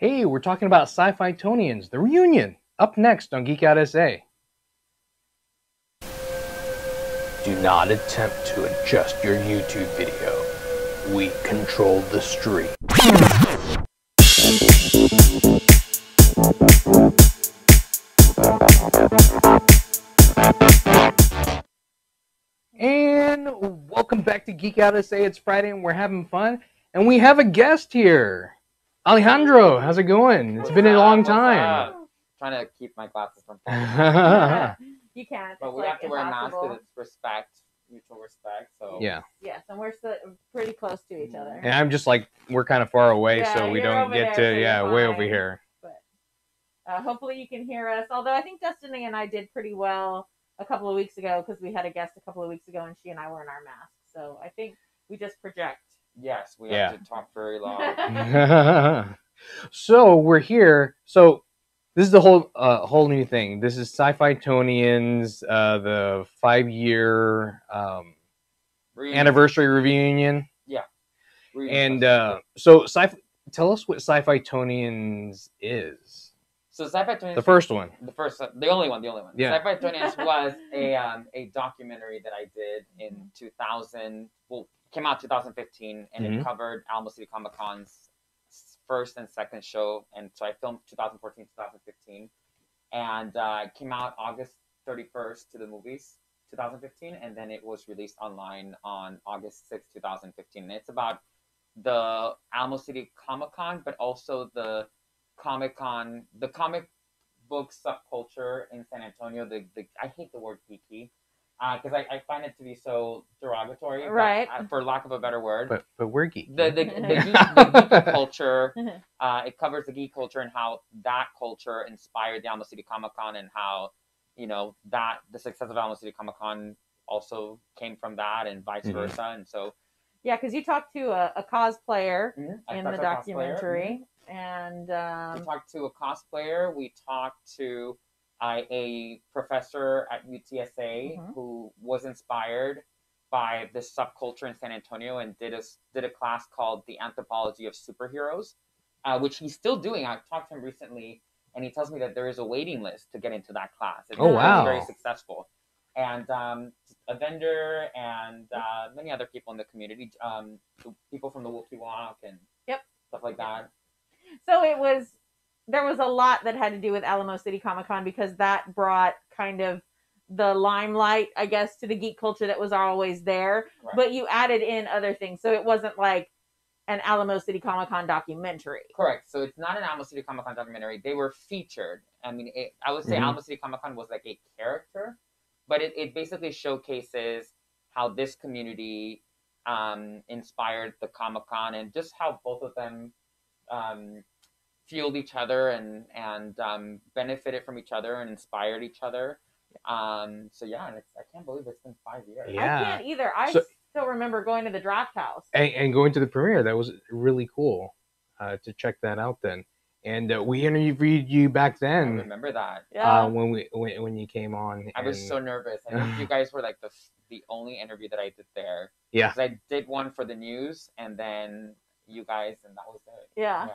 Hey, we're talking about Syfytonians, the reunion, up next on Geek Out S.A. Do not attempt to adjust your YouTube video. We control the stream. And welcome back to Geek Out S.A. It's Friday and we're having fun. And we have a guest here. Alejandro, how's it going? It's been a long time. I'm trying to keep my glasses from falling. You can. But we have to wear masks because it's respect, mutual respect. So yeah. Yes, and we're still pretty close to each other. And I'm just like, we're kind of far away, so we don't get to, way over here. But hopefully you can hear us. Although I think Destiny and I did pretty well a couple of weeks ago because we had a guest a couple of weeks ago and she and I were in our masks. So I think we just project. Yes, we have to talk very long. So we're here. So this is the whole new thing. This is Syfytonians, the 5-year anniversary reunion. Yeah. And so tell us what Syfytonians is. So Syfytonians, the first one. The first one. The only one. The only one. Yeah. Syfytonians was a documentary that I did in 2000. Well, came out 2015, and it covered Alamo City Comic Con's first and second show. And so I filmed 2014, 2015, and it came out August 31st to the movies, 2015, and then it was released online on August 6, 2015. And it's about the Alamo City Comic Con, but also the Comic Con, the comic book subculture in San Antonio. The I hate the word geeky. Because I find it to be so derogatory, right? For lack of a better word. But we're geek. The geek culture, it covers the geek culture and how that culture inspired the Alamo City Comic Con and how, that the success of Alamo City Comic Con also came from that and vice versa. And so, yeah, because you talked to a cosplayer in the documentary, and we talked to a cosplayer. We talked to a professor at UTSA who was inspired by this subculture in San Antonio and did a class called the Anthropology of Superheroes, which he's still doing. I talked to him recently, and he tells me that there is a waiting list to get into that class. It's very successful. And a vendor and many other people in the community, people from the Wookiee Walk and stuff like that. So it was... There was a lot that had to do with Alamo City Comic Con because that brought kind of the limelight, I guess, to the geek culture that was always there. Right. But you added in other things. So it wasn't like an Alamo City Comic Con documentary. Correct. So it's not an Alamo City Comic Con documentary. They were featured. I mean, I would say Alamo City Comic Con was like a character, but it basically showcases how this community inspired the Comic Con and just how both of them... fueled each other and benefited from each other and inspired each other. So yeah, and I can't believe it's been 5 years. Yeah. I can't either. I still remember going to the draft house. And going to the premiere. That was really cool to check that out then. And we interviewed you back then. I remember that. Yeah. When you came on. I was so nervous. I think you guys were like the only interview that I did there. Yeah. Because I did one for the news and then you guys and that was it. Yeah.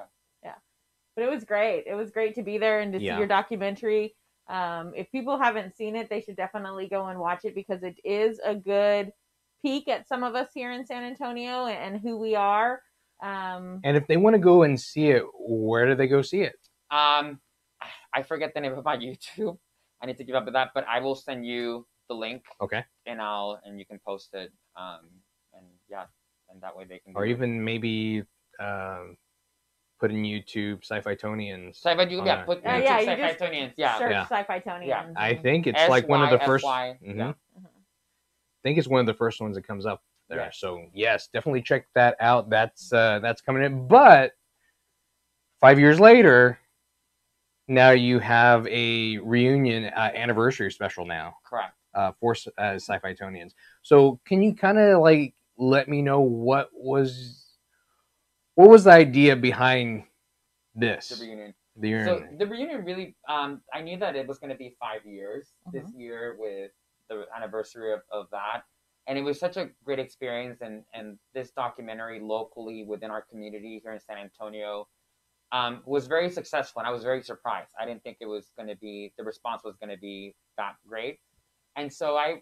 But it was great. It was great to be there and to see your documentary. If people haven't seen it, they should definitely go and watch it because it is a good peek at some of us here in San Antonio and who we are. And if they want to go and see it, where do they go see it? I forget the name of my YouTube. I need to give up with that, but I will send you the link. Okay. And you can post it. And that way they can. Or even maybe. Put in YouTube Syfytonians. Put Syfytonians. Yeah. Search Syfytonians. Yeah. I think it's like one of the first. I think it's one of the first ones that comes up there. Yeah. So yes, definitely check that out. That's coming in. But 5 years later, now you have a reunion anniversary special now. Correct. For Syfytonians. So can you kind of like let me know what was the idea behind this? The reunion. So the reunion really, I knew that it was going to be 5 years this year with the anniversary of that. And it was such a great experience. And this documentary locally within our community here in San Antonio was very successful, and I was very surprised. I didn't think it was going to be, the response was going to be that great. And so I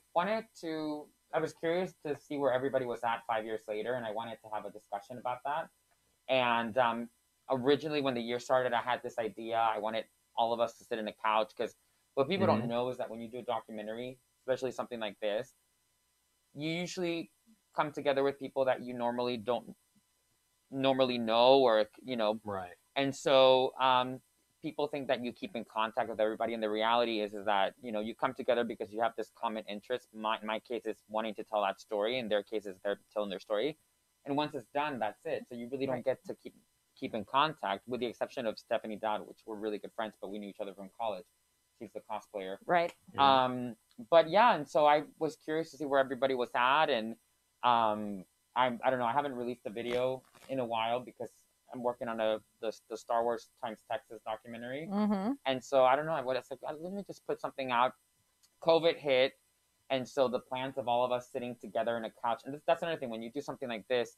was curious to see where everybody was at 5 years later, and I wanted to have a discussion about that. And originally, when the year started, I had this idea. I wanted all of us to sit in the couch, because what people don't know is that when you do a documentary, especially something like this, you usually come together with people that you normally don't normally know, or, you know. Right. And so people think that you keep in contact with everybody. And the reality is that, you know, you come together because you have this common interest. In my case, it's wanting to tell that story. In their case, it's they're telling their story. And once it's done, that's it. So you really don't get to keep in contact, with the exception of Stephanie Dodd, which we're really good friends, but we knew each other from college. She's the cosplayer. Right. Yeah. But yeah, and so I was curious to see where everybody was at. And I don't know, I haven't released a video in a while because I'm working on the Star Wars Times Texas documentary. Mm-hmm. And so I don't know, let me just put something out. COVID hit. And so the plans of all of us sitting together in a couch, and that's another thing, when you do something like this,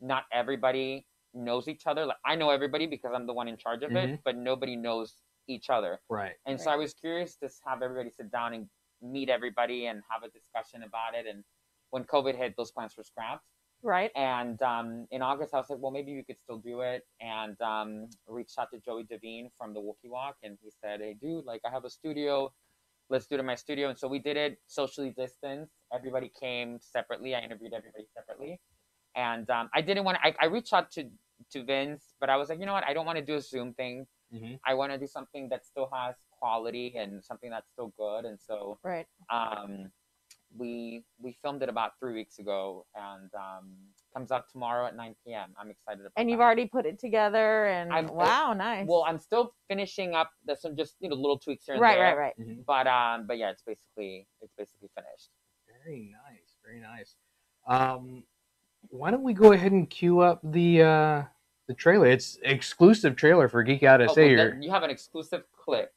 not everybody knows each other. Like, I know everybody because I'm the one in charge of it, but nobody knows each other. Right. And so I was curious to have everybody sit down and meet everybody and have a discussion about it. And when COVID hit, those plans were scrapped. Right. And in August, I was like, well, maybe we could still do it. And reached out to Joey Devine from the Wookiee Walk. And he said, hey, dude, like, I have a studio. Let's do it in my studio. And so we did it socially distanced. Everybody came separately. I interviewed everybody separately. And I didn't want to, I reached out to Vince, but I was like, you know what? I don't want to do a Zoom thing. Mm-hmm. I want to do something that still has quality and something that's still good. And so we filmed it about 3 weeks ago, and comes out tomorrow at 9 p.m. I'm excited about it. And you've already put it together, and nice. Well, I'm still finishing up some just little tweaks here and there. Right. Mm-hmm. But yeah, it's basically finished. Very nice. Why don't we go ahead and queue up the trailer? It's exclusive trailer for Geek Out S.A. You have an exclusive clip,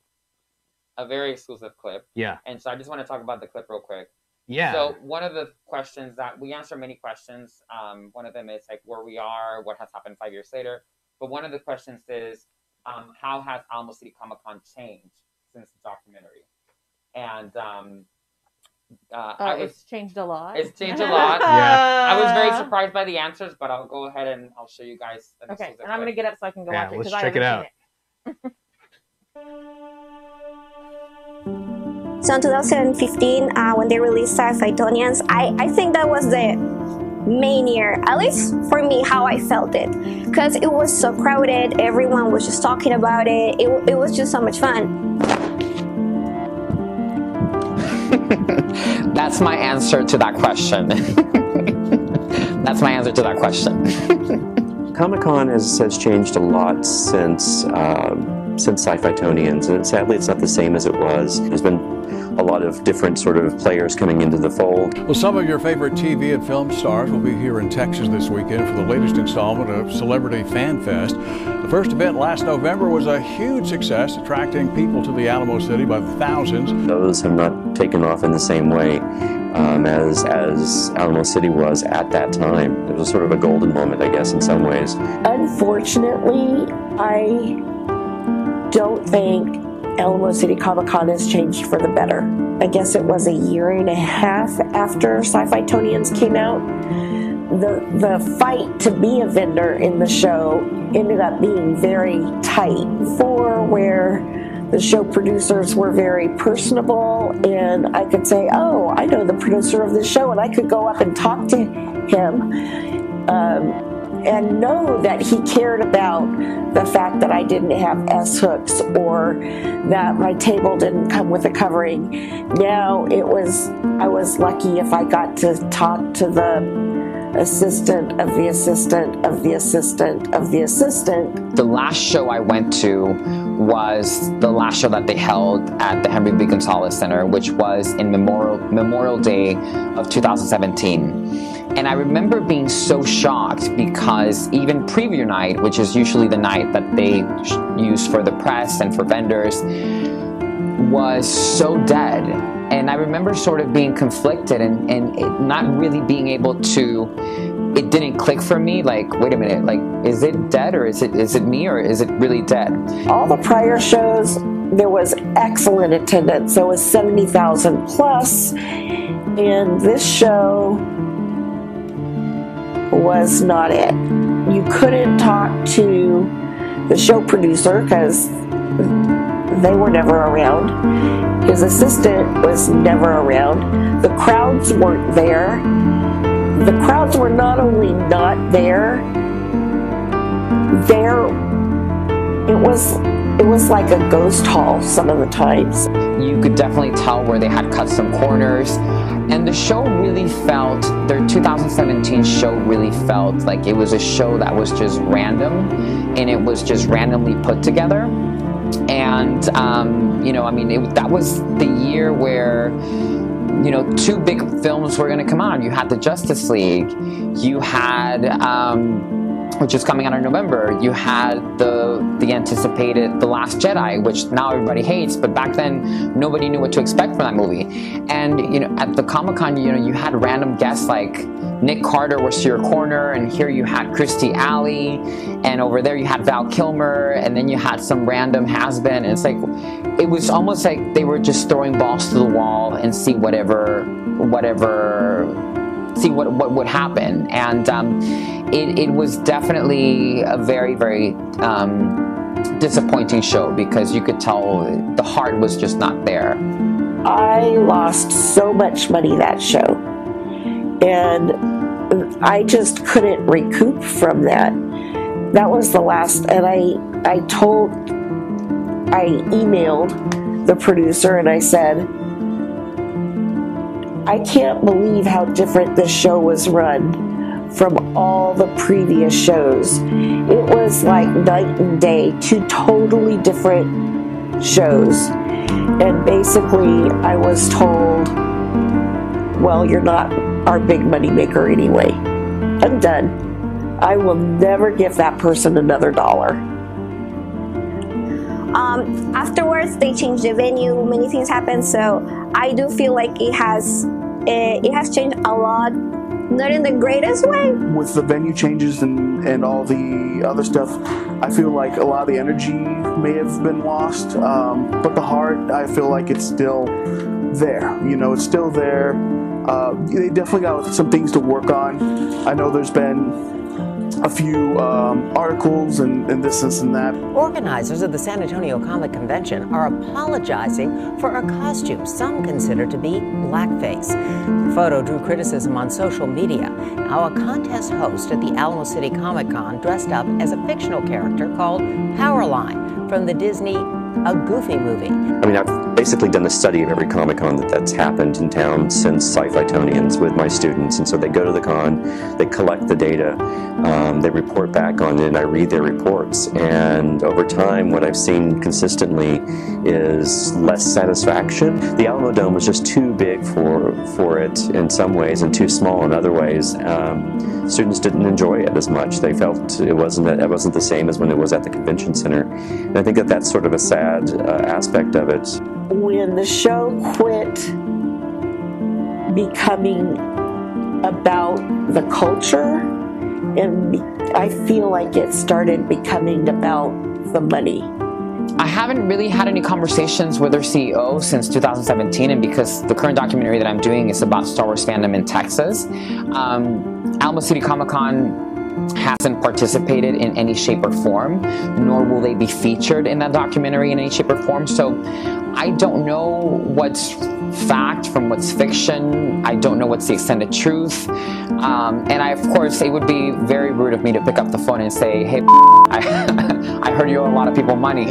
a very exclusive clip. Yeah. And so I just want to talk about the clip real quick. Yeah. So one of the questions that we answer, many questions. One of them is like where we are, what has happened 5 years later. But one of the questions is, how has Alamo City Comic Con changed since the documentary? And it's changed a lot. It's changed a lot. Yeah. I was very surprised by the answers, but I'll go ahead and I'll show you guys. Okay. And I'm gonna get up so I can go watch it. Let's check it out. So in 2015, when they released Syfytonians, I think that was the main year, at least for me, how I felt it. Because it was so crowded, everyone was just talking about it. It was just so much fun. That's my answer to that question. Comic-Con has changed a lot since Syfytonians, and sadly it's not the same as it was. There's been a lot of different sort of players coming into the fold. Well, some of your favorite TV and film stars will be here in Texas this weekend for the latest installment of Celebrity Fan Fest. The first event last November was a huge success, attracting people to the Alamo City by thousands. Those have not taken off in the same way as Alamo City was at that time. It was sort of a golden moment, I guess, in some ways. Unfortunately, I don't think Alamo City Comic Con has changed for the better. I guess it was a year and a half after Syfytonians came out. The fight to be a vendor in the show ended up being very tight, where the show producers were very personable, and I could say, oh, I know the producer of this show, and I could go up and talk to him. And know that he cared about the fact that I didn't have S-hooks or that my table didn't come with a covering. Now I was lucky if I got to talk to the assistant of the assistant of the assistant of the assistant. The last show I went to was the last show that they held at the Henry B. Gonzalez Center, which was in Memorial Day of 2017. And I remember being so shocked because even preview night, which is usually the night that they use for the press and for vendors, was so dead. And I remember sort of being conflicted and it not really being able to, it didn't click for me, like, wait a minute, like, is it dead or is it me or is it really dead? All the prior shows, there was excellent attendance. There was 70,000 plus, and this show was not it. You couldn't talk to the show producer because they were never around. His assistant was never around. The crowds weren't there. The crowds were not only not there, it was like a ghost hall some of the times. You could definitely tell where they had cut some corners, and the show really felt, their 2017 show really felt like it was a show that was just random, and it was just randomly put together. And you know, I mean, that was the year where, you know, two big films were going to come out. You had the Justice League, you had, which is coming out in November, you had the anticipated The Last Jedi, which now everybody hates, but back then nobody knew what to expect from that movie. And, you know, at the Comic-Con, you know, you had random guests like Nick Carter was to your corner, and here you had Kirstie Alley, and over there you had Val Kilmer, and then you had some random has-been, and it's like, it was almost like they were just throwing balls to the wall and see what would happen. And it was definitely a very, very disappointing show, because you could tell the heart was just not there. I lost so much money that show, and I just couldn't recoup from that. That was the last, and I emailed the producer and I said, I can't believe how different this show was run from all the previous shows. It was like night and day, two totally different shows. And basically I was told, well, you're not our big money maker anyway. I'm done. I will never give that person another dollar. Afterwards, they changed the venue. Many things happened, so I do feel like it has changed a lot, not in the greatest way. With the venue changes and all the other stuff, I feel like a lot of the energy may have been lost, but the heart, I feel like it's still there. You know, it's still there. They definitely got some things to work on. I know there's been a few articles and this and that. Organizers of the San Antonio Comic Convention are apologizing for a costume some consider to be blackface. The photo drew criticism on social media. Now, a contest host at the Alamo City Comic Con dressed up as a fictional character called Powerline from the Disney A Goofy Movie. I mean, I've basically done a study of every Comic-Con that's happened in town since Syfytonians with my students, and so they go to the con, they collect the data, they report back on it, and I read their reports. And over time, what I've seen consistently is less satisfaction. The Alamo Dome was just too big for it in some ways, and too small in other ways. Students didn't enjoy it as much. They felt it wasn't the same as when it was at the convention center. And I think that that's sort of a sad aspect of it. When the show quit becoming about the culture, and I feel like it started becoming about the money. I haven't really had any conversations with their CEO since 2017, and because the current documentary that I'm doing is about Star Wars fandom in Texas, Alamo City Comic Con hasn't participated in any shape or form, nor will they be featured in that documentary in any shape or form. So I don't know what's fact from what's fiction. I don't know what's the extent of truth. And I, of course, it would be very rude of me to pick up the phone and say, hey, I heard you owe a lot of people money.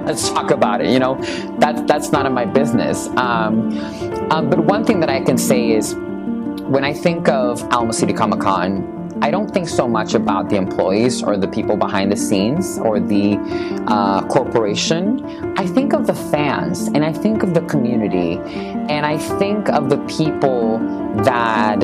Let's talk about it. You know, that's none of my business. But one thing that I can say is, when I think of Alamo City Comic Con, I don't think so much about the employees or the people behind the scenes or the corporation. I think of the fans, and I think of the community, and I think of the people that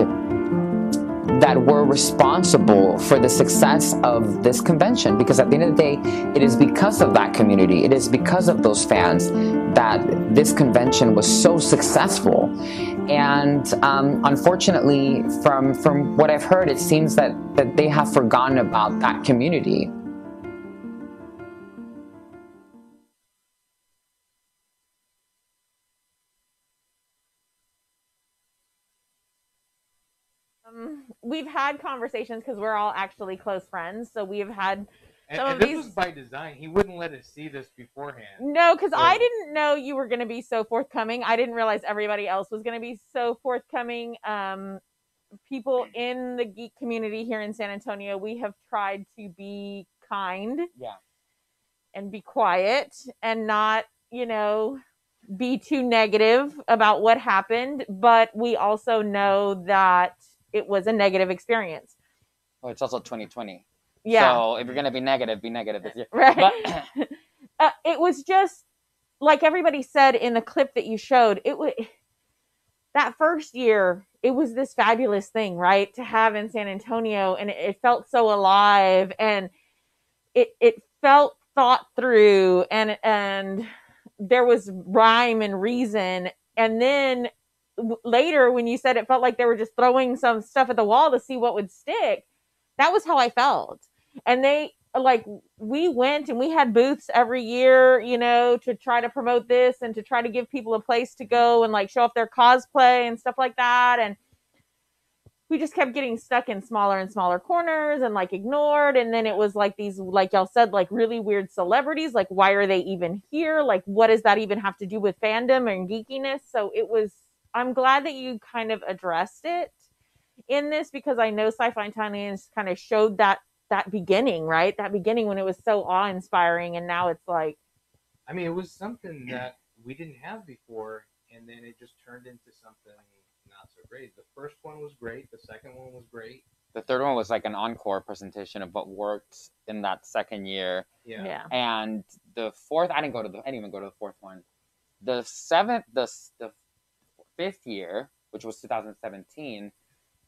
that were responsible for the success of this convention. Because at the end of the day, it is because of that community, it is because of those fans that this convention was so successful. And unfortunately, from what I've heard, it seems that they have forgotten about that community. We've had conversations because we're all actually close friends, so we've had some of these. And this was by design. He wouldn't let us see this beforehand. No, because I didn't know you were going to be so forthcoming. I didn't realize everybody else was going to be so forthcoming. People in the geek community here in San Antonio, we have tried to be kind, and be quiet and not, you know, be too negative about what happened. But we also know that it was a negative experience. Well, it's also 2020. Yeah. So if you're going to be negative this year. Right. But it was just, like everybody said in the clip that you showed, that first year, it was this fabulous thing, right, to have in San Antonio. And it felt so alive. And it felt thought through. And there was rhyme and reason. And then later, when you said it felt like they were just throwing some stuff at the wall to see what would stick, that was how I felt. And we went and we had booths every year, you know, to try to promote this and to try to give people a place to go and show off their cosplay and stuff like that. And we just kept getting stuck in smaller and smaller corners and ignored. And then it was these, y'all said, really weird celebrities. Why are they even here? What does that even have to do with fandom and geekiness? So it was, I'm glad that you kind of addressed it in this, because I know Syfytonians kind of showed that beginning, right? That beginning when it was so awe-inspiring, and now it's I mean, it was something that we didn't have before, and then it just turned into something not so great. The first one was great. The second one was great. The third one was an encore presentation of what worked in that second year. Yeah. And the fourth, I didn't even go to the fourth one. The seventh, the fifth year, which was 2017,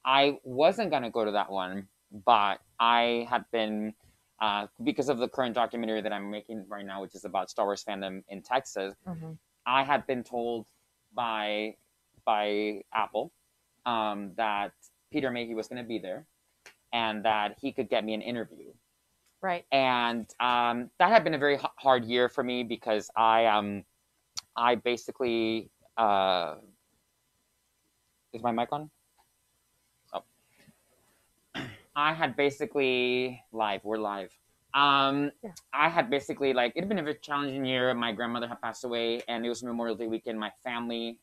I wasn't going to go to that one, but I had been, because of the current documentary that I'm making right now, which is about Star Wars fandom in Texas, I had been told by Apple that Peter Mayhew was going to be there and that he could get me an interview. Right. And that had been a very hard year for me, because I basically... is my mic on? Oh. I had basically... We're live. I had basically, it had been a very challenging year. My grandmother had passed away, and it was Memorial Day weekend. My family,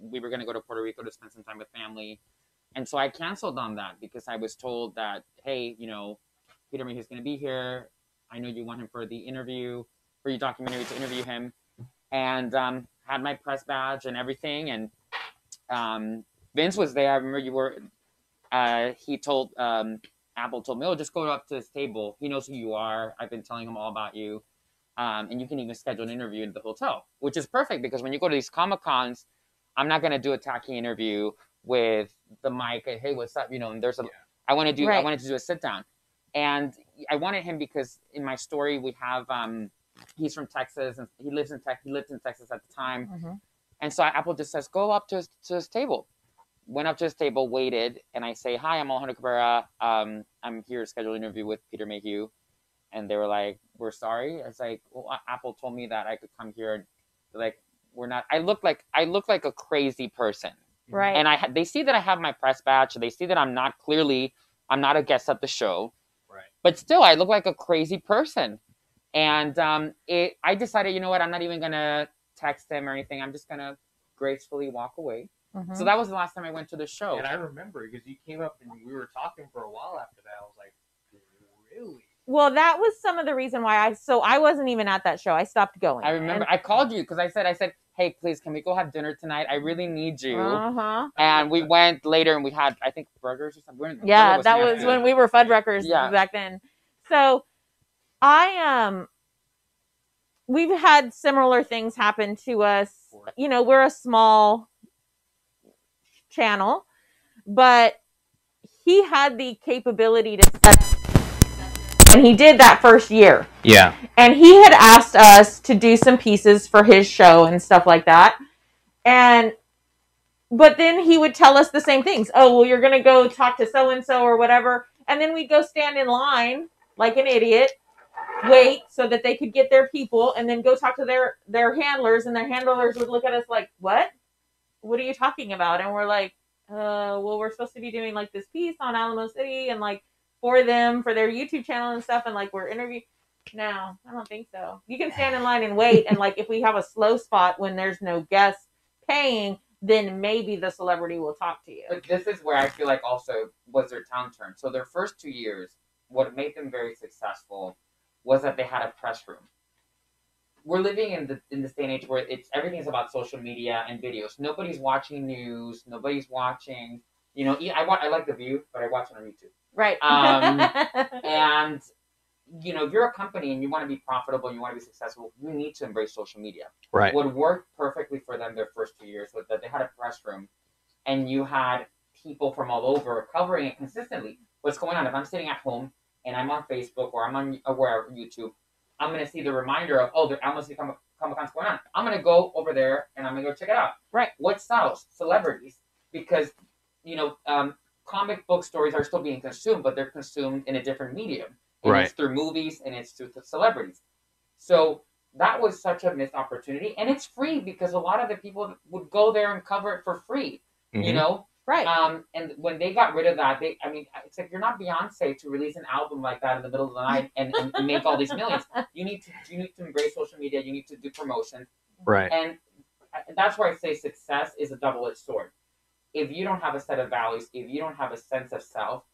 we were going to go to Puerto Rico to spend some time with family. And so I canceled on that because I was told that, hey, you know, Peter Mayhew's going to be here. I know you want him for the interview, for your documentary to interview him. And had my press badge and everything, and Vince was there. I remember you were, he told, Apple told me, oh, just go up to his table. He knows who you are. I've been telling him all about you. And you can even schedule an interview in the hotel, which is perfect, because when you go to these Comic-Cons, I'm not going to do a tacky interview with the mic. And, hey, what's up? You know, and there's a, I wanted to do a sit down, and I wanted him because in my story, we have, he's from Texas and he lived in Texas at the time. And so Apple just says, go up to his table. Went up to his table, waited, and I say, hi, I'm Alejandro Cabrera. I'm here to schedule an interview with Peter Mayhew. And they were like, we're sorry. I was like, well, Apple told me that I could come here. And we're not, I look like a crazy person. Right. And they see that I have my press badge. They see that I'm not a guest at the show. Right. But still, I look like a crazy person. And I decided, you know what, I'm not even going to text him or anything. I'm just gonna gracefully walk away. So that was the last time I went to the show. And I remember because you came up and we were talking for a while after that. I was like, really? Well, that was some of the reason why I wasn't even at that show. I stopped going. I remember I called you because I said, hey, please, can we go have dinner tonight? I really need you. And we went later and we had, I think, burgers or something. That was when we were Fuddruckers back then. So we've had similar things happen to us. You know, we're a small channel, but he had the capability to set up, and he did that first year. Yeah. And he had asked us to do some pieces for his show and stuff like that. And but then he would tell us the same things. Oh, well, you're going to go talk to so-and-so or whatever. And then we'd go stand in line like an idiot, wait so that they could get their people, and then go talk to their handlers. And their handlers would look at us like, what? What are you talking about? And we're like, well, we're supposed to be doing like this piece on Alamo City and like for them, for their YouTube channel and stuff. And like we're interviewing. No, I don't think so. You can stand in line and wait. And like if we have a slow spot when there's no guests paying, then maybe the celebrity will talk to you. But this is where I feel like also was their downturn. So their first 2 years, what made them very successful was that they had a press room. We're living in this day and age where it's everything's about social media and videos. Nobody's watching news. Nobody's watching. You know, I like The View, but I watch it on YouTube. Right. And you know, if you're a company and you want to be profitable, you want to be successful, you need to embrace social media. Right. What worked perfectly for them their first 2 years was that they had a press room and you had people from all over covering it consistently. What's going on? If I'm sitting at home and I'm on Facebook or I'm on wherever, YouTube, I'm going to see the reminder of, oh, the Alamo City Comic Con's going on. I'm going to go over there and I'm going to go check it out. Right. What sells? Celebrities. Because, you know, comic book stories are still being consumed, but they're consumed in a different medium. And right. It's through movies and it's through celebrities. So that was such a missed opportunity. And it's free because a lot of the people would go there and cover it for free, mm-hmm. you know? Right. And when they got rid of that, I mean, it's like you're not Beyonce to release an album like that in the middle of the night and make all these millions. You need to embrace social media. You need to do promotion. Right. And that's where I say success is a double-edged sword. If you don't have a set of values, if you don't have a sense of self,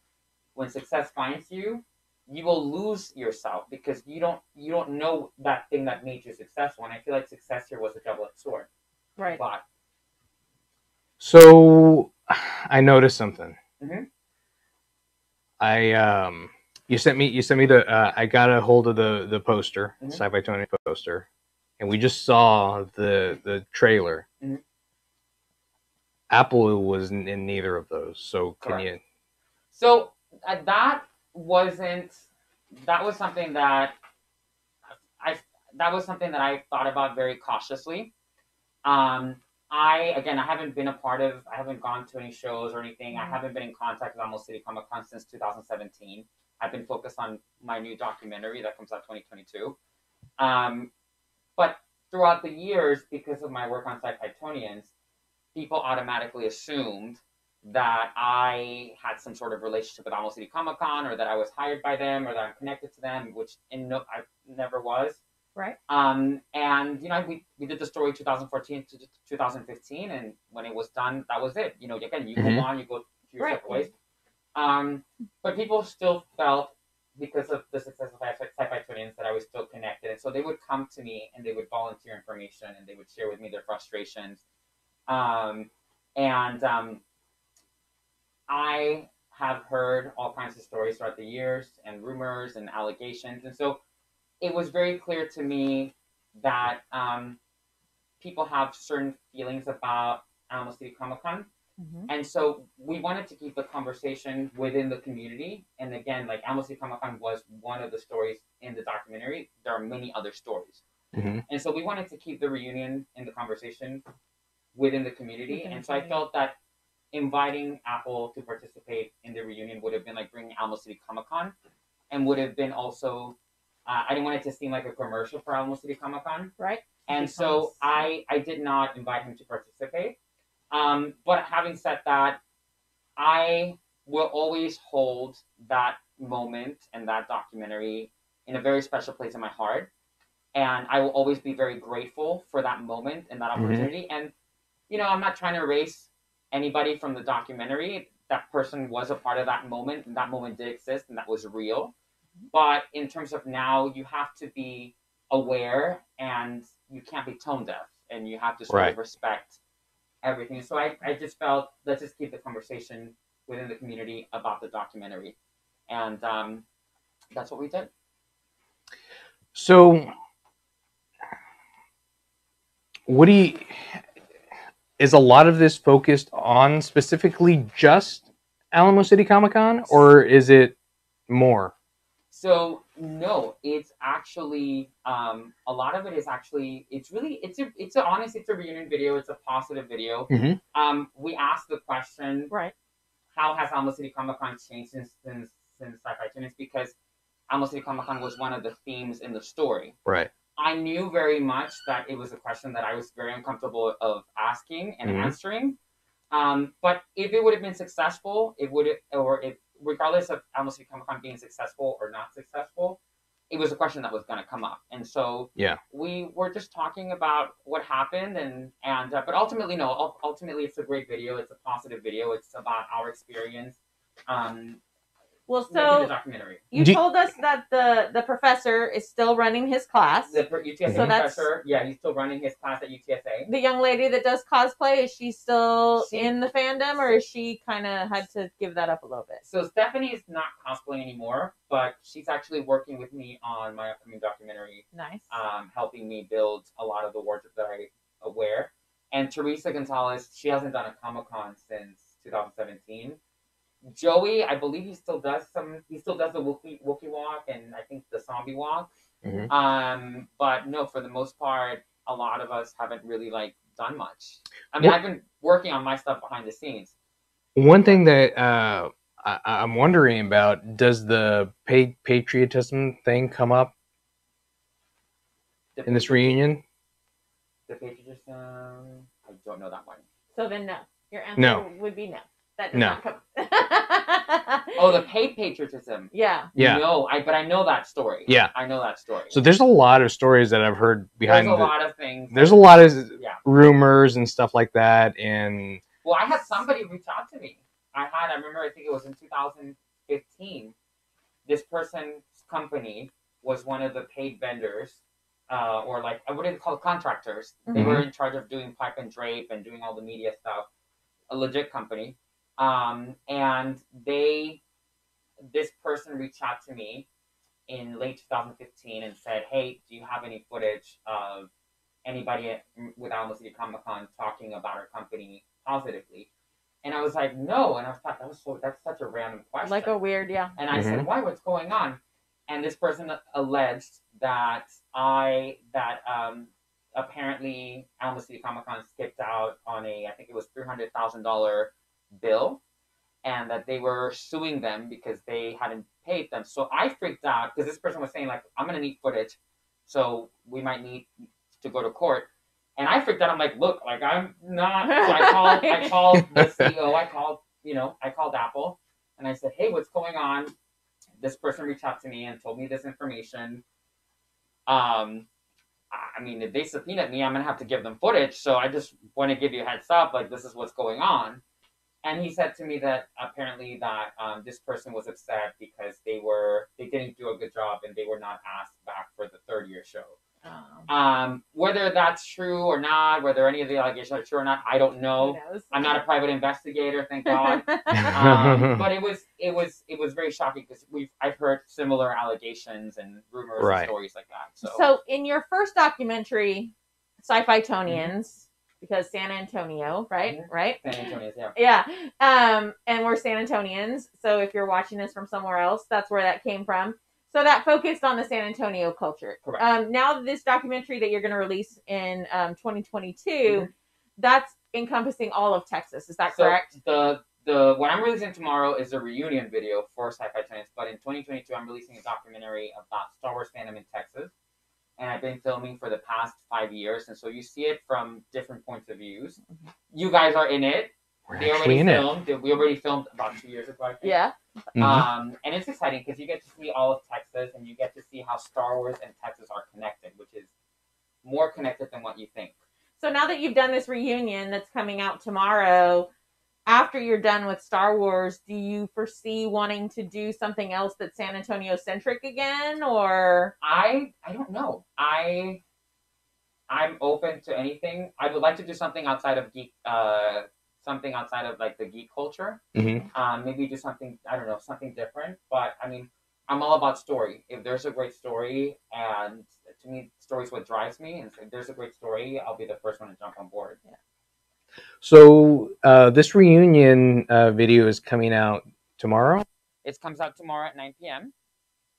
when success finds you, you will lose yourself because you don't know that thing that made you successful. And I feel like success here was a double-edged sword. Right. But. So I noticed something. Mm-hmm. You sent me the, I got a hold of the poster, mm-hmm. Syfytonian poster, and we just saw the trailer. Mm-hmm. Apple was in neither of those. So correct. Can you? So that wasn't, that was something that I thought about very cautiously. I haven't been a part of, I haven't gone to any shows or anything. I haven't been in contact with Alamo City Comic Con since 2017. I've been focused on my new documentary that comes out 2022. But throughout the years, because of my work on Syfytonians, people automatically assumed that I had some sort of relationship with Alamo City Comic Con or that I was hired by them or that I'm connected to them, which I never was. Right. And, you know, we did the story 2014 to 2015, and when it was done, that was it. You know, again, you mm-hmm. go on, you go to your right. separate ways. But people still felt, because of the success of Syfytonians, that I was still connected. And so they would come to me, and they would volunteer information, and they would share with me their frustrations. I have heard all kinds of stories throughout the years, and rumors, and allegations, and so it was very clear to me that people have certain feelings about Alamo City Comic Con. Mm-hmm. And so we wanted to keep the conversation within the community. And again, like Alamo City Comic Con was one of the stories in the documentary. There are many other stories. Mm-hmm. And so we wanted to keep the reunion and the conversation within the community. Mm-hmm. And so I felt that inviting Apple to participate in the reunion would have been like bringing Alamo City Comic Con and would have been also... I didn't want it to seem like a commercial for Alamo City Comic Con. Right. And because... so I did not invite him to participate. But having said that, I will always hold that moment and that documentary in a very special place in my heart. And I will always be very grateful for that moment and that opportunity. Mm-hmm. And, you know, I'm not trying to erase anybody from the documentary. That person was a part of that moment, and that moment did exist, and that was real. But in terms of now, you have to be aware and you can't be tone deaf and you have to sort right. of respect everything. So I just felt, let's just keep the conversation within the community about the documentary. And that's what we did. So what do you, is a lot of this focused on specifically just Alamo City Comic Con, or is it more? So no, it's actually a lot of it is actually it's a reunion video. It's a positive video. Mm-hmm. We asked the question, right? How has Alamo City Comic Con changed since Syfytonians? Because Alamo City Comic Con was one of the themes in the story, right? I knew very much that it was a question that I was very uncomfortable of asking and mm-hmm. answering. But if it would have been successful, it would have, or if regardless of Alamo City Comic Con being successful or not successful, it was a question that was going to come up. And so yeah, we were just talking about what happened, and but ultimately, no, ultimately it's a great video. It's a positive video. It's about our experience. Well, so you told us that the professor is still running his class. The UTSA so professor, yeah, he's still running his class at UTSA. The young lady that does cosplay, is she still in the fandom, or is she kind of had to give that up a little bit? So Stephanie is not cosplaying anymore, but she's actually working with me on my upcoming documentary. Nice. Helping me build a lot of the wardrobe that I wear. And Teresa Gonzalez, she hasn't done a Comic-Con since 2017. Joey, I believe he still does the Wookiee Walk and I think the zombie walk. Mm-hmm. But no, for the most part, a lot of us haven't really like done much. I mean, I've been working on my stuff behind the scenes. One thing that I'm wondering about, does the patriotism thing come up in this reunion? The patriotism, I don't know that one. So then no. Your answer would be no. That no. Oh, the paid patriotism. Yeah. Yeah. No, but I know that story. Yeah. I know that story. So there's a lot of stories that I've heard behind. There's a lot of things. There's a lot of rumors and stuff like that. And well, I had somebody reach out to me. I remember, I think it was in 2015. This person's company was one of the paid vendors, or like what do they call contractors? Mm-hmm. They were in charge of doing pipe and drape and doing all the media stuff. A legit company. And this person reached out to me in late 2015 and said, "Hey, do you have any footage of anybody with Alamo City Comic Con talking about our company positively?" And I was like, "No," and I thought that's such a random question, like a weird, yeah. And I said, "Why? What's going on?" And this person alleged that apparently Alamo City Comic Con skipped out on I think it was $300,000. bill, and that they were suing them because they hadn't paid them. So I freaked out because this person was saying like, "I'm gonna need footage, so we might need to go to court." And I freaked out. I'm like, "Look, like I'm not." So I called the CEO. I called Apple, and I said, "Hey, what's going on?" This person reached out to me and told me this information. I mean, if they subpoenaed me, I'm gonna have to give them footage. So I just want to give you a heads up, like this is what's going on. And he said to me that apparently that this person was upset because they didn't do a good job and they were not asked back for the third-year show. Oh. Whether that's true or not, whether any of the allegations are true or not, I don't know. I'm not a private investigator, thank God. But it was very shocking because I've heard similar allegations and rumors and stories like that. So in your first documentary, Syfytonians. Mm-hmm. Because San Antonio, right? Mm-hmm. Right? San Antonio, yeah. Yeah. And we're San Antonians. So if you're watching this from somewhere else, that's where that came from. So that focused on the San Antonio culture. Correct. Now this documentary that you're going to release in 2022, mm-hmm. that's encompassing all of Texas. Is that correct? The what I'm releasing tomorrow is a reunion video for Syfytonians. But in 2022, I'm releasing a documentary about Star Wars fandom in Texas. And I've been filming for the past 5 years. And so you see it from different points of views. You guys are in it. We already filmed about 2 years ago, I think. Yeah. Mm-hmm. And it's exciting because you get to see all of Texas and you get to see how Star Wars and Texas are connected, which is more connected than what you think. So now that you've done this reunion that's coming out tomorrow, after you're done with Star Wars, do you foresee wanting to do something else that's San Antonio centric again, or I don't know. I'm open to anything. I would like to do something outside of like the geek culture. Mm-hmm. Maybe do something, I don't know, something different. But I mean, I'm all about story. If there's a great story, and to me, story's what drives me. And if there's a great story, I'll be the first one to jump on board. Yeah. So this reunion video is coming out tomorrow? It comes out tomorrow at 9 p.m.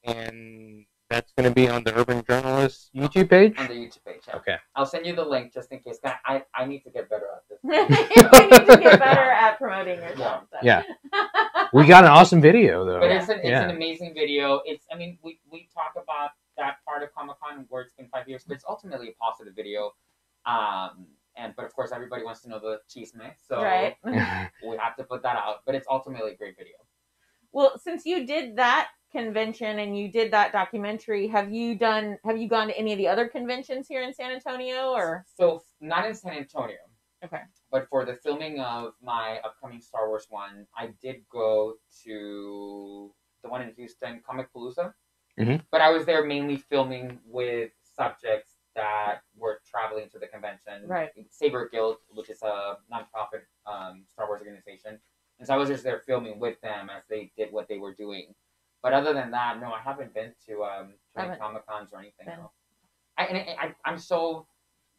And that's going to be on the Urban Journalist YouTube page? On the YouTube page, yeah. Okay. I'll send you the link just in case. I need to get better at this. You need to get better at promoting yourself. Yeah. We got an awesome video, though. But it's an amazing video. It's, I mean, we talk about that part of Comic-Con where it's been 5 years, but it's ultimately a positive video. But of course, everybody wants to know the chisme, so right. We have to put that out. But it's ultimately a great video. Well, since you did that convention and you did that documentary, have you gone to any of the other conventions here in San Antonio, or? So not in San Antonio. Okay. But for the filming of my upcoming Star Wars one, I did go to the one in Houston, Comic Palooza. Mm-hmm. But I was there mainly filming with subjects that were traveling to the convention. Right. Saber Guild, which is a nonprofit Star Wars organization. And so I was just there filming with them as they did what they were doing. But other than that, no, I haven't been to any Comic-Cons or anything. No. I'm so...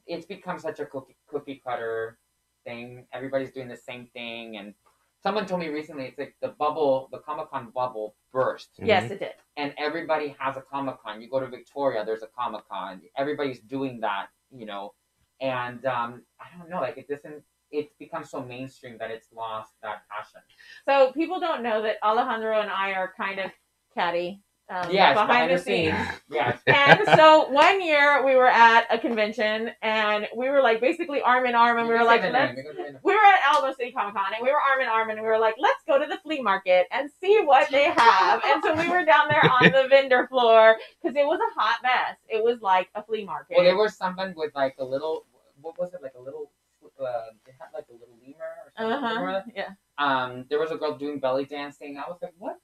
It's become such a cookie cutter thing. Everybody's doing the same thing. And someone told me recently, it's like the bubble, the Comic-Con bubble burst. Mm-hmm. Yes, it did. And everybody has a Comic-Con. You go to Victoria, there's a Comic-Con. Everybody's doing that, you know. And I don't know, like it doesn't... It's become so mainstream that it's lost that passion. So people don't know that Alejandro and I are kind of catty behind the scenes. Yes. And so one year we were at a convention and we were like basically arm in arm, and we were like, we were at Alamo City Comic Con and we were arm in arm, and we were like, let's go to the flea market and see what they have. And so we were down there on the vendor floor because it was a hot mess. It was like a flea market. Well, there was someone with like a little, what was it, like a little... they had like a little lemur or something. Uh-huh. Yeah. There was a girl doing belly dancing. I was like, what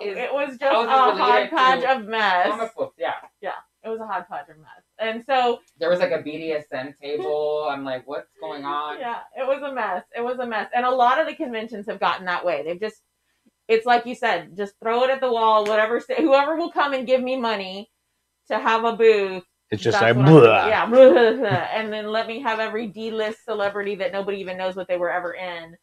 is? It was just a hodgepodge of mess. Comic books, yeah. Yeah. It was a hodgepodge of mess. And so there was like a BDSM table. I'm like, what's going on? Yeah. It was a mess. It was a mess. And a lot of the conventions have gotten that way. They've just, it's like you said, just throw it at the wall, whatever, whoever will come and give me money to have a booth. It's just blah, blah, blah, and then let me have every D-list celebrity that nobody even knows what they were ever in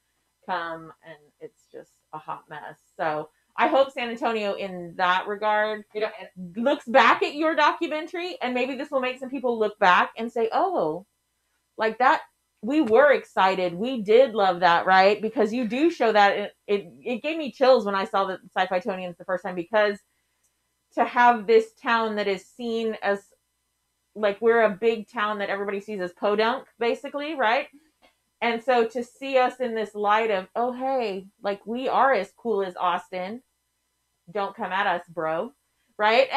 come, and it's just a hot mess. So I hope San Antonio, in that regard, you know, looks back at your documentary, and maybe this will make some people look back and say, "Oh, like that, we were excited. We did love that, right?" Because you do show that. It gave me chills when I saw the Syfytonians the first time, because to have this town that is seen as like we're a big town that everybody sees as podunk, basically, right? And so to see us in this light of, oh, hey, like we are as cool as Austin. Don't come at us, bro. Right?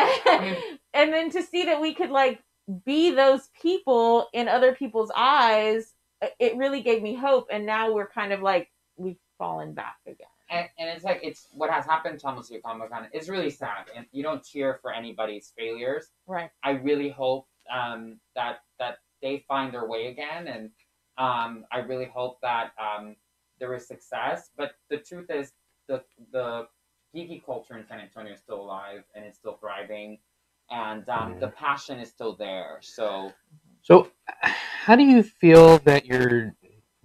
And then to see that we could like be those people in other people's eyes, it really gave me hope. And now we're kind of like, we've fallen back again. And it's like, it's what has happened to Alamo City Comic Con. It's really sad. And you don't cheer for anybody's failures. Right. I really hope that they find their way again, and I really hope that there is success. But the truth is, the geeky culture in San Antonio is still alive and it's still thriving, and the passion is still there. So how do you feel that your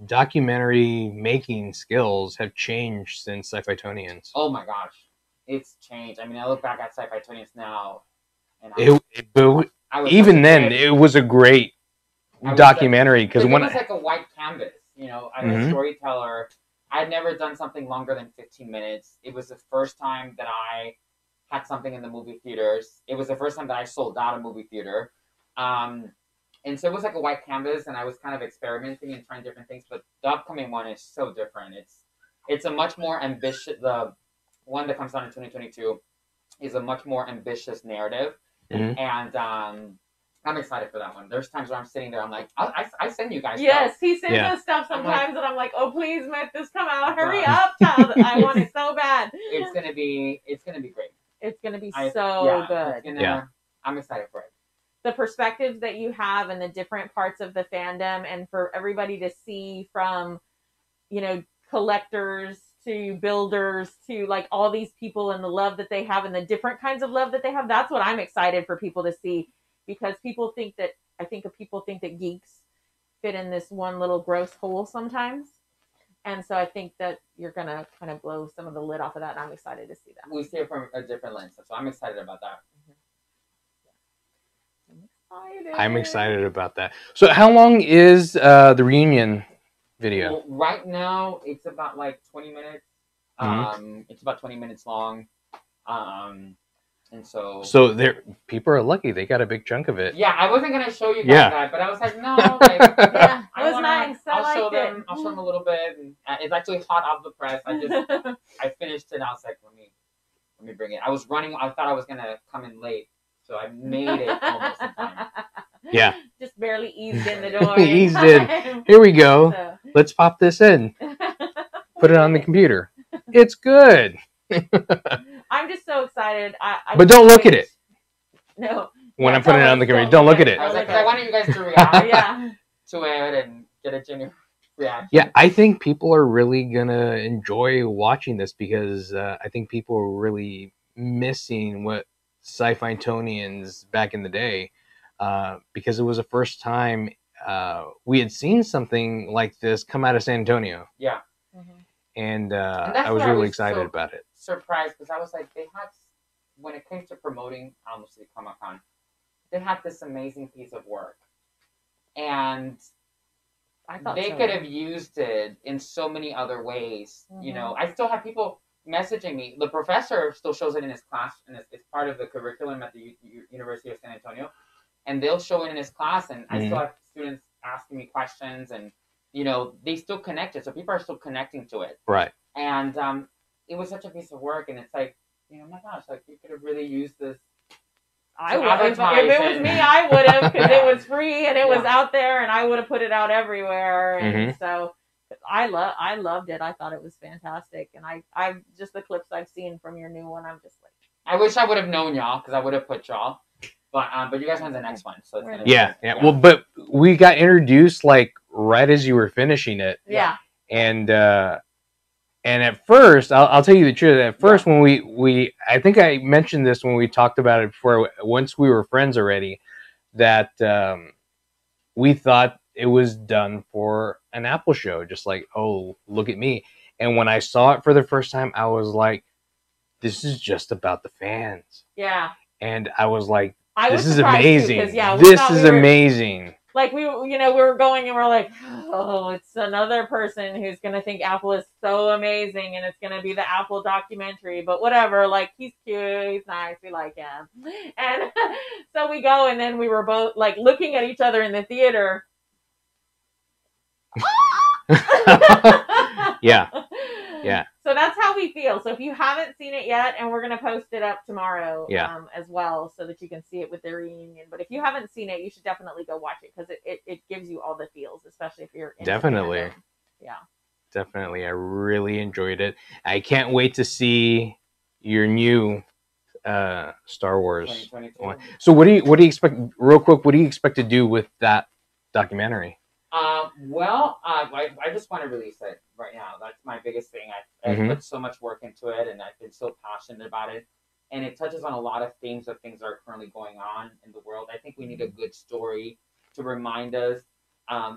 documentary making skills have changed since Syfytonians? Oh my gosh, it's changed. I mean, I look back at Syfytonians now, and it was a great documentary, because it was like a white canvas, you know. I'm a storyteller. I'd never done something longer than 15 minutes. It was the first time that I had something in the movie theaters. It was the first time that I sold out a movie theater. And so it was like a white canvas, and I was kind of experimenting and trying different things. But the upcoming one is so different. It's a much more ambitious. The one that comes out in 2022 is a much more ambitious narrative. Mm-hmm. And I'm excited for that one. There's times where I'm sitting there, I'm like, I send you guys stuff. He sends us stuff sometimes, and I'm like, oh, please make this come out. Hurry up, child. I want it so bad. It's gonna be great. It's gonna be so good. I'm excited for it. The perspectives that you have and the different parts of the fandom, and for everybody to see, from, you know, collectors to builders to like all these people, and the love that they have and the different kinds of love that they have. That's what I'm excited for people to see, because people think that geeks fit in this one little gross hole sometimes. And so I think that you're going to kind of blow some of the lid off of that. And I'm excited to see that. We see it from a different lens. So I'm excited about that. I'm excited about that. So how long is the reunion video? Well, right now it's about like 20 minutes. It's about 20 minutes long. And so there, people are lucky. They got a big chunk of it. Yeah, I wasn't gonna show you guys that, but I was like, no, like, yeah, I'll show them. I'll show them a little bit. And it's actually hot off the press. I finished it. And I was like, let me bring it. I was running. I thought I was gonna come in late, so I made it almost in time. Yeah, just barely eased in the door. Eased in. Here we go. So. Let's pop this in. Put it on the computer. It's good. I'm just so excited. But don't look at it. No. When I put it on the computer, don't look at it. I was like, I wanted you guys to react to it and get a genuine reaction. Yeah, I think people are really going to enjoy watching this because I think people are really missing what Syfytonians back in the day because it was the first time we had seen something like this come out of San Antonio. Yeah. Mm-hmm. And I was really excited about it. Surprised because I was like, they had, when it came to promoting Alamo City Comic Con, they had this amazing piece of work, and I thought they could have used it in so many other ways. Mm-hmm. You know, I still have people messaging me. The professor still shows it in his class, and it's part of the curriculum at the University of San Antonio, and they'll show it in his class, and I still have students asking me questions, and you know, they still connect it, so people are still connecting to it. Right, and it was such a piece of work, and it's like, you know, my gosh, like you could have really used this. I would have. If it was me, I would have, because it was free and it was out there, and I would have put it out everywhere. And so, I loved it. I thought it was fantastic, and I've just the clips I've seen from your new one. I'm just like, I wish I would have known y'all because I would have put y'all, but you guys went the next one, so it's gonna be. Well, but we got introduced like right as you were finishing it. Yeah, And at first, I'll tell you the truth. At first, when we I think I mentioned this when we talked about it before, once we were friends already, that we thought it was done for an Apple show, just like, oh, look at me. And when I saw it for the first time, I was like, this is just about the fans. Yeah. And I was like, this is amazing. This is amazing. Like, we were going and we're like, oh, it's another person who's going to think Apple is so amazing and it's going to be the Apple documentary, but whatever. Like, he's cute. He's nice. We like him. And so we go, and then we were both, like, looking at each other in the theater. Yeah. Yeah. So that's how we feel. So if you haven't seen it yet, and we're going to post it up tomorrow as well, so that you can see it with the reunion. But if you haven't seen it, you should definitely go watch it because it gives you all the feels, especially if you're definitely. Yeah. Definitely. I really enjoyed it. I can't wait to see your new Star Wars one. So what do you expect, real quick, what do you expect to do with that documentary? I just want to release it right now. That's my biggest thing. I put so much work into it, and I've been so passionate about it. And it touches on a lot of themes of things that are currently going on in the world. I think we need a good story to remind us.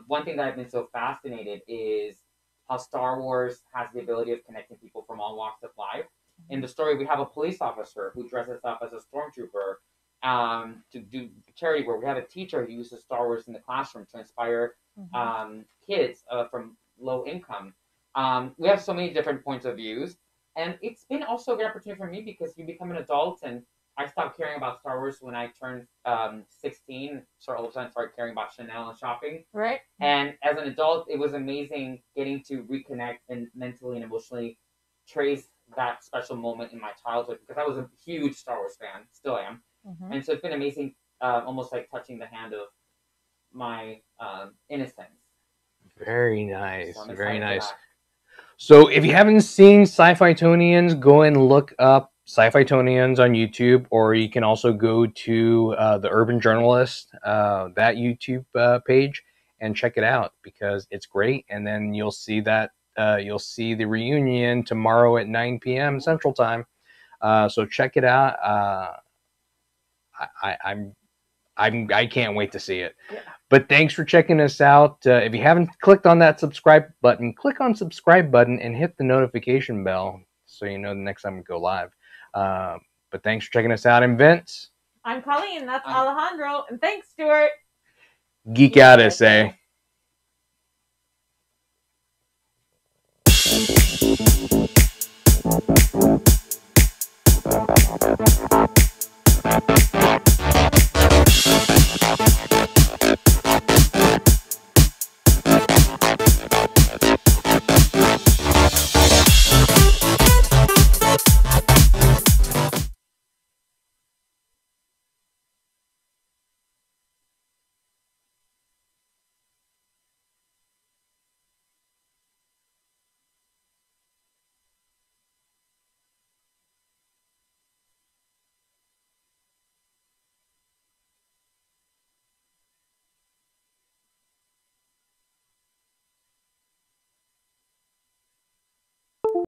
One thing that I've been so fascinated is how Star Wars has the ability of connecting people from all walks of life. In the story, we have a police officer who dresses up as a stormtrooper to do charity work. We have a teacher who uses Star Wars in the classroom to inspire kids from low income. We have so many different points of views, and it's been also a good opportunity for me because you become an adult, and I stopped caring about Star Wars when I turned 16, so all of a sudden I started caring about Chanel and shopping. Right. And as an adult, it was amazing getting to reconnect and mentally and emotionally trace that special moment in my childhood, because I was a huge Star Wars fan, still am. And so it's been amazing, almost like touching the hand of my innocence. Very nice. So very nice. So if you haven't seen Syfytonians, go and look up Syfytonians on YouTube, or you can also go to the Urban Journalist, that YouTube page, and check it out because it's great. And then you'll see that you'll see the reunion tomorrow at 9 p.m. Central Time. So check it out. I'm I can't wait to see it. Yeah. But thanks for checking us out. If you haven't clicked on that subscribe button, click on subscribe button and hit the notification bell so you know the next time we go live. But thanks for checking us out. I'm Vince. I'm Colleen. That's Alejandro. And thanks, Stuart. Geek Out S.A.